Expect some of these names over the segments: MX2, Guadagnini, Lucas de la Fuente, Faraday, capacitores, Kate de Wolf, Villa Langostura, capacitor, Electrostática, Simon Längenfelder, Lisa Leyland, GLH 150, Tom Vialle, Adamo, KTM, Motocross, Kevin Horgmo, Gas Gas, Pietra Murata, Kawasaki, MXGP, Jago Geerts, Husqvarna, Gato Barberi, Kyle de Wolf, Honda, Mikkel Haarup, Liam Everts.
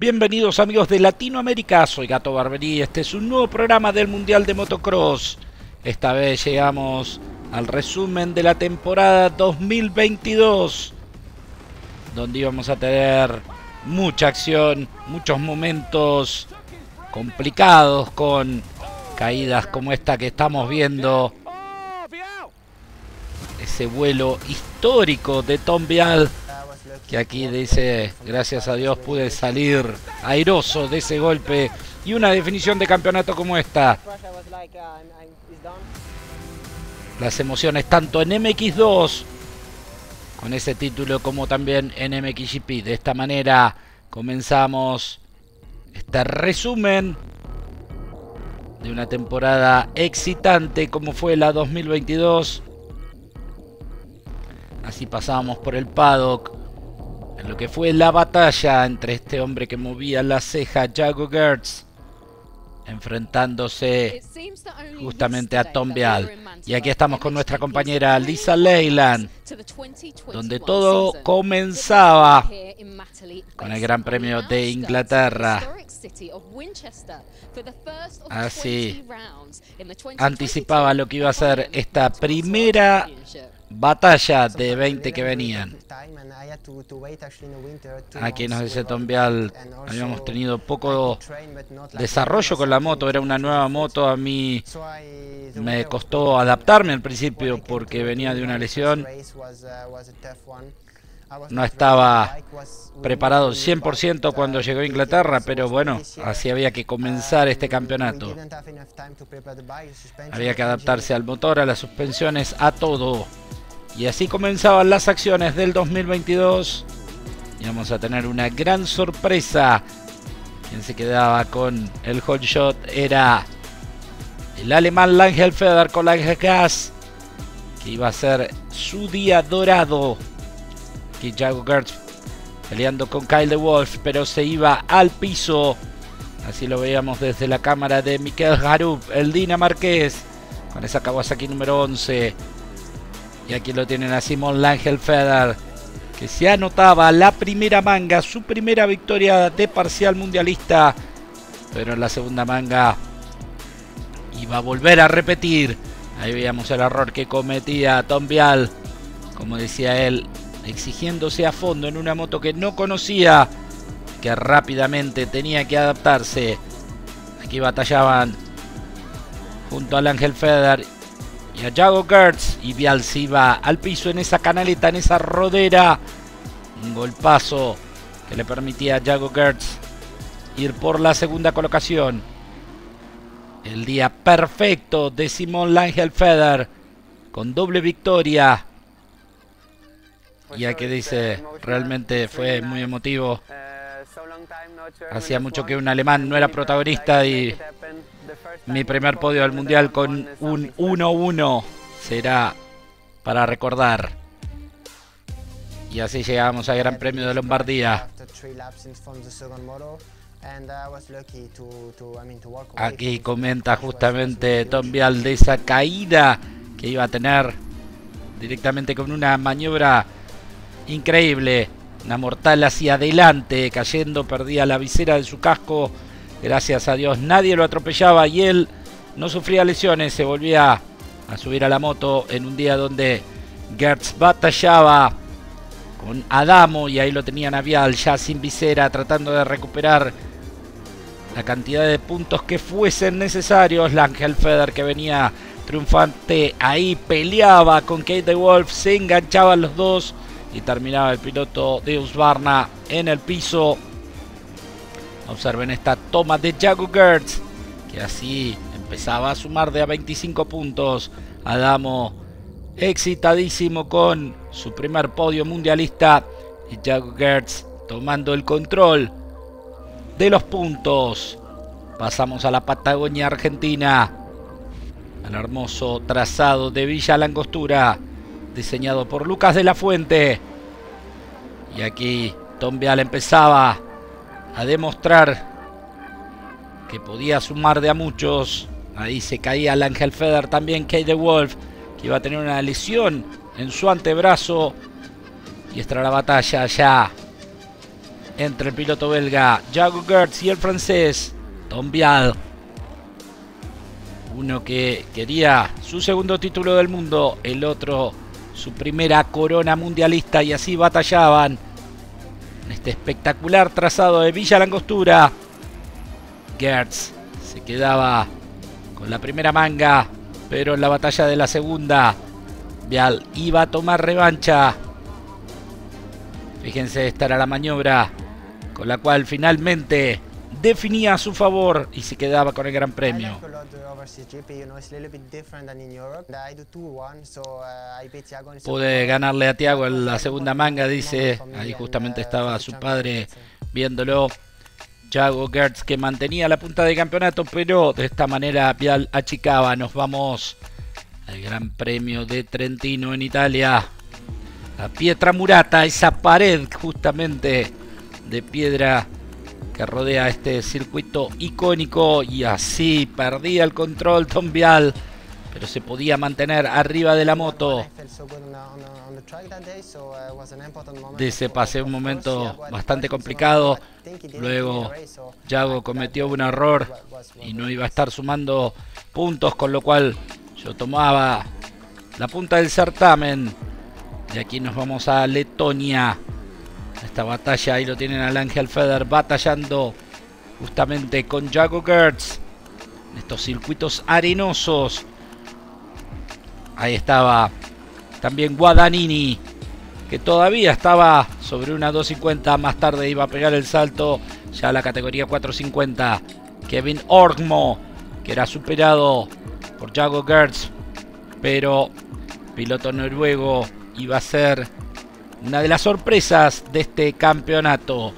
Bienvenidos amigos de Latinoamérica, soy Gato Barberi y este es un nuevo programa del Mundial de Motocross. Esta vez llegamos al resumen de la temporada 2022, donde íbamos a tener mucha acción, muchos momentos complicados con caídas como esta que estamos viendo. Ese vuelo histórico de Tom Vialle, que aquí dice, gracias a Dios pude salir airoso de ese golpe. Y una definición de campeonato como esta. Las emociones tanto en MX2, con ese título, como también en MXGP. De esta manera comenzamos este resumen de una temporada excitante como fue la 2022. Así pasábamos por el paddock, en lo que fue la batalla entre este hombre que movía la ceja, Jago Geerts, enfrentándose justamente a Tom Vialle. Y aquí estamos con nuestra compañera Lisa Leyland, donde todo comenzaba con el Gran Premio de Inglaterra. Así anticipaba lo que iba a ser esta primera batalla de 20 que venían. Aquí nos dice Tom Vialle, habíamos tenido poco desarrollo con la moto, era una nueva moto, a mí me costó adaptarme al principio porque venía de una lesión, no estaba preparado 100% cuando llegó a Inglaterra, pero bueno, así había que comenzar este campeonato, había que adaptarse al motor, a las suspensiones, a todo. Y así comenzaban las acciones del 2022. Y vamos a tener una gran sorpresa. Quien se quedaba con el hot shot era el alemán Längenfelder con la Gas, que iba a ser su día dorado. Aquí Jago Geerts peleando con Kyle de Wolf, pero se iba al piso. Así lo veíamos desde la cámara de Mikkel Haarup, el dinamarqués, con esa Kawasaki número 11. Y aquí lo tienen a Simon Längenfelder, que se anotaba la primera manga, su primera victoria de parcial mundialista. Pero en la segunda manga iba a volver a repetir. Ahí veíamos el error que cometía Tom Vialle, como decía él, exigiéndose a fondo en una moto que no conocía, que rápidamente tenía que adaptarse. Aquí batallaban junto a Längenfelder y a Jago Geerts, y Vialle se iba al piso en esa canaleta, en esa rodera. Un golpazo que le permitía a Jago Geerts ir por la segunda colocación. El día perfecto de Simon Längenfelder, con doble victoria. Y aquí dice, realmente fue muy emotivo. Hacía mucho que un alemán no era protagonista y mi primer podio del mundial con un 1-1 será para recordar. Y así llegamos al Gran Premio de Lombardía. Aquí comenta justamente Tom Vialle de esa caída que iba a tener directamente con una maniobra increíble. Una mortal hacia adelante, cayendo, perdía la visera de su casco. Gracias a Dios nadie lo atropellaba y él no sufría lesiones. Se volvía a subir a la moto en un día donde Geerts batallaba con Adamo, y ahí lo tenían a Vialle ya sin visera, tratando de recuperar la cantidad de puntos que fuesen necesarios. Längenfelder, que venía triunfante, ahí peleaba con Kate de Wolf, se enganchaban los dos y terminaba el piloto de Husqvarna en el piso. Observen esta toma de Jago Geerts, que así empezaba a sumar de a 25 puntos. Adamo excitadísimo con su primer podio mundialista, y Jago Geerts tomando el control de los puntos. Pasamos a la Patagonia Argentina, al hermoso trazado de Villa Langostura, diseñado por Lucas de la Fuente. Y aquí Tom Vialle empezaba a demostrar que podía sumar de a muchos. Ahí se caía Längenfelder, también Kyle de Wolf, que iba a tener una lesión en su antebrazo. Y esta era la batalla ya entre el piloto belga Jago Geerts y el francés Tom Vialle. Uno que quería su segundo título del mundo, el otro su primera corona mundialista, y así batallaban en este espectacular trazado de Villa Langostura. Geerts se quedaba con la primera manga, pero en la batalla de la segunda Vialle iba a tomar revancha. Fíjense, esta era la maniobra con la cual finalmente definía a su favor y se quedaba con el gran premio. Pude ganarle a Thiago en la segunda manga, dice. Ahí justamente estaba su padre viéndolo. Jago Geerts, que mantenía la punta de campeonato, pero de esta manera Vialle achicaba. Nos vamos al Gran Premio de Trentino en Italia. A Pietra Murata, esa pared justamente de piedra que rodea este circuito icónico, y así perdía el control Tom Vialle, pero se podía mantener arriba de la moto. Dice, pasé un momento bastante complicado, luego Jago cometió un error y no iba a estar sumando puntos, con lo cual yo tomaba la punta del certamen. De aquí nos vamos a Letonia. Esta batalla, ahí lo tienen al Längenfelder batallando justamente con Jago Geerts en estos circuitos arenosos. Ahí estaba también Guadagnini, que todavía estaba sobre una 250. Más tarde iba a pegar el salto ya a la categoría 450. Kevin Horgmo, que era superado por Jago Geerts, pero piloto noruego iba a ser una de las sorpresas de este campeonato.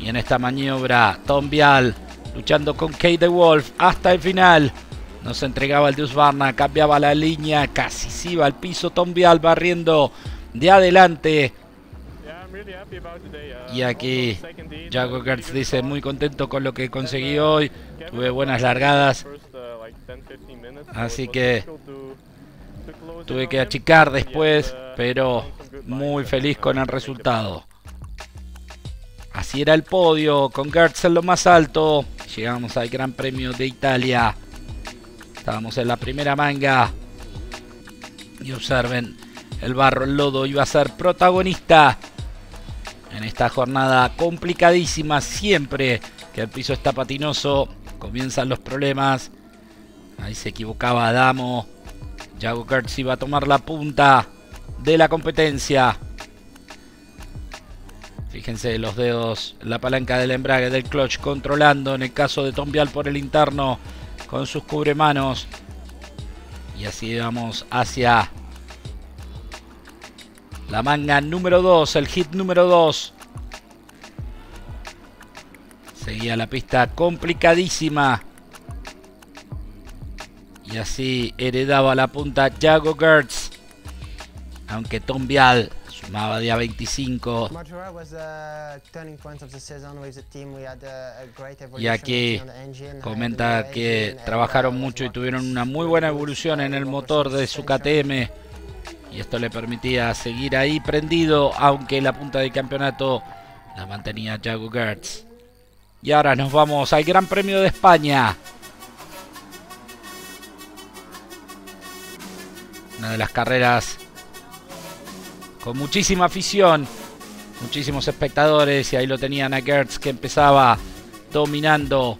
Y en esta maniobra Tom Vialle, luchando con Kyle de Wolf hasta el final, nos entregaba el de Husqvarna, cambiaba la línea, casi se iba al piso Tom Vialle barriendo de adelante. Y aquí Jago Geerts dice, muy contento con lo que conseguí hoy, tuve buenas largadas, así que tuve que achicar después, pero muy feliz con el resultado. Así era el podio, con Geerts en lo más alto. Llegamos al Gran Premio de Italia. Estábamos en la primera manga. Y observen, el barro, el lodo iba a ser protagonista en esta jornada complicadísima. Siempre que el piso está patinoso, comienzan los problemas. Ahí se equivocaba Adamo. Jago Geerts iba a tomar la punta de la competencia. Fíjense los dedos, la palanca del embrague, del clutch, controlando en el caso de Tom Vialle por el interno con sus cubremanos. Y así vamos hacia la manga número 2, el hit número 2. Seguía la pista complicadísima. Y así heredaba la punta Jago Geerts, aunque Tom Vialle sumaba día 25. Y aquí comenta que trabajaron mucho y tuvieron una muy buena evolución en el motor de su KTM. Y esto le permitía seguir ahí prendido, aunque la punta del campeonato la mantenía Jago Geerts. Y ahora nos vamos al Gran Premio de España. Una de las carreras con muchísima afición, muchísimos espectadores, y ahí lo tenían a Geerts, que empezaba dominando,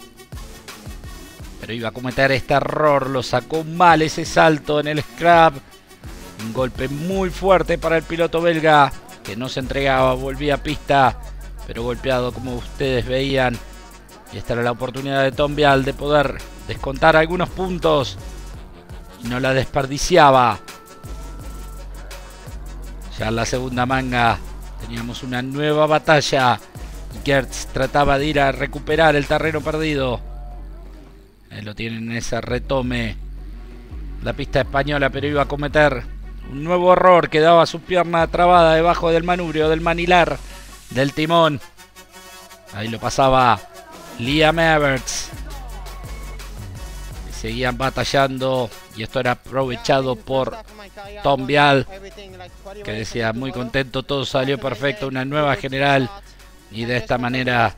pero iba a cometer este error. Lo sacó mal ese salto en el scrap, un golpe muy fuerte para el piloto belga, que no se entregaba, volvía a pista, pero golpeado, como ustedes veían. Y esta era la oportunidad de Tom Vialle de poder descontar algunos puntos, y no la desperdiciaba. Ya en la segunda manga teníamos una nueva batalla. Geerts trataba de ir a recuperar el terreno perdido. Ahí lo tienen en ese retome, la pista española, pero iba a cometer un nuevo error. Quedaba su pierna trabada debajo del manubrio, del manilar, del timón. Ahí lo pasaba Liam Everts. Seguían batallando, y esto era aprovechado por Tom Vialle, que decía, muy contento, todo salió perfecto, una nueva general. y de esta manera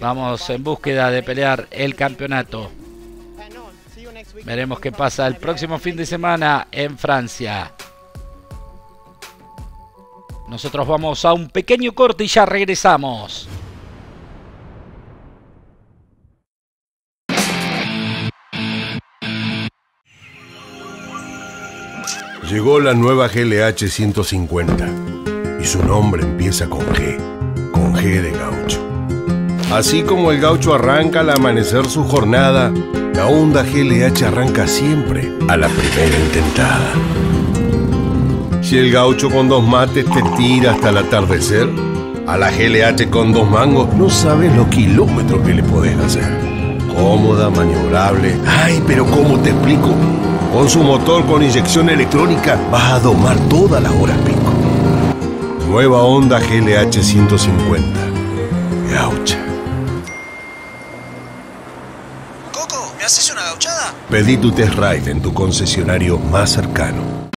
vamos en búsqueda de pelear el campeonato. Veremos qué pasa el próximo fin de semana en Francia. Nosotros vamos a un pequeño corte y ya regresamos. Llegó la nueva GLH 150 y su nombre empieza con G de gaucho. Así como el gaucho arranca al amanecer su jornada, la Honda GLH arranca siempre a la primera intentada. Si el gaucho con dos mates te tira hasta el atardecer, a la GLH con dos mangos no sabes los kilómetros que le podés hacer. Cómoda, maniobrable. Ay, pero ¿cómo te explico? Con su motor con inyección electrónica vas a domar todas las horas pico. Nueva Honda GLH 150. Gaucha. Coco, ¿me haces una gauchada? Pedí tu test ride en tu concesionario más cercano.